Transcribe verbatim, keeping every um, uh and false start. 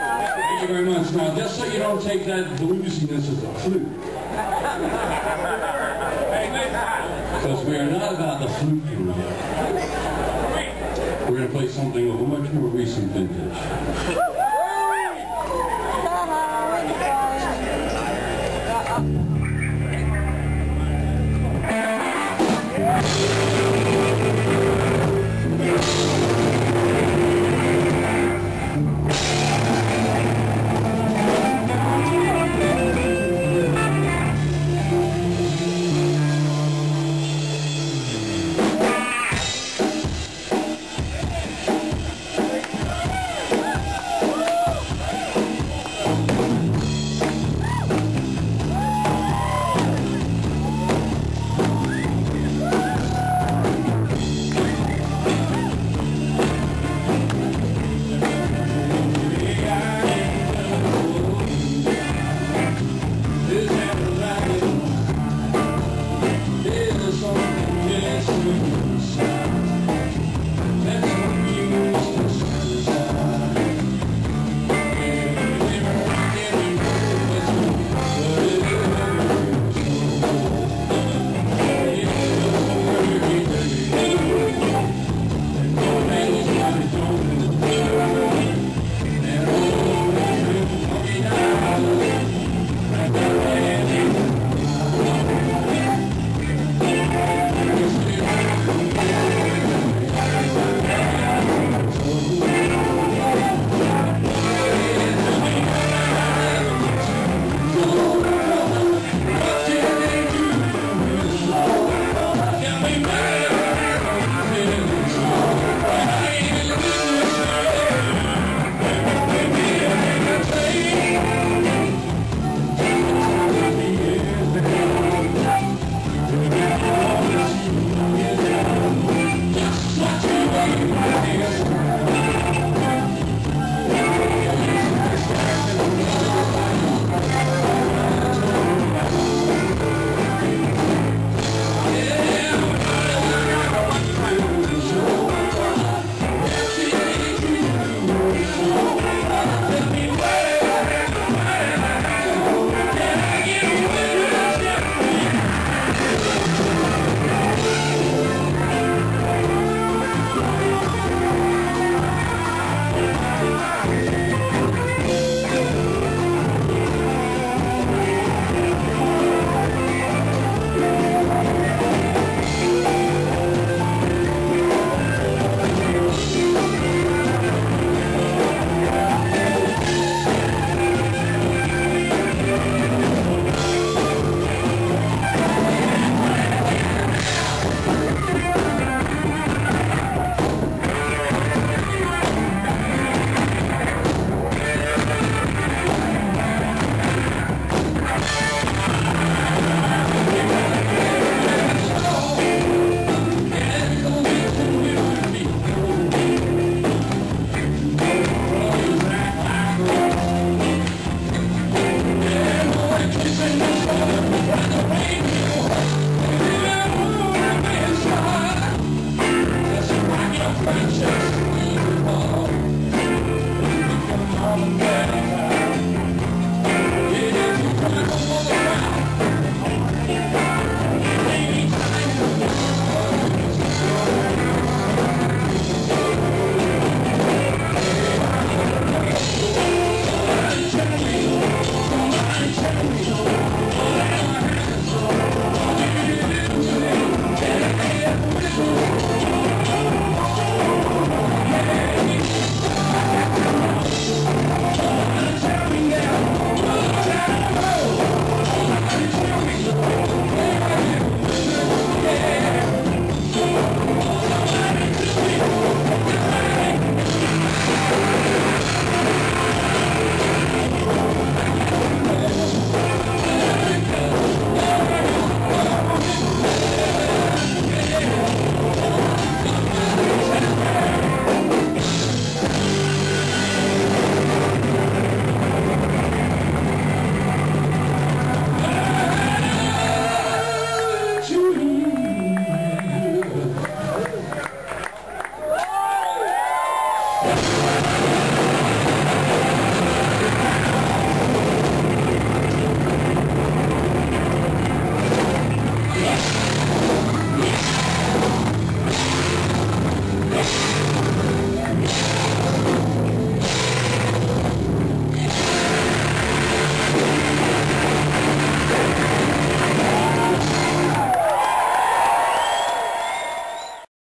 Thank you very much. Now, just so you don't take that bluesiness as a fluke. Because we are not about the fluke, you know. We're going to play something of a much more recent vintage.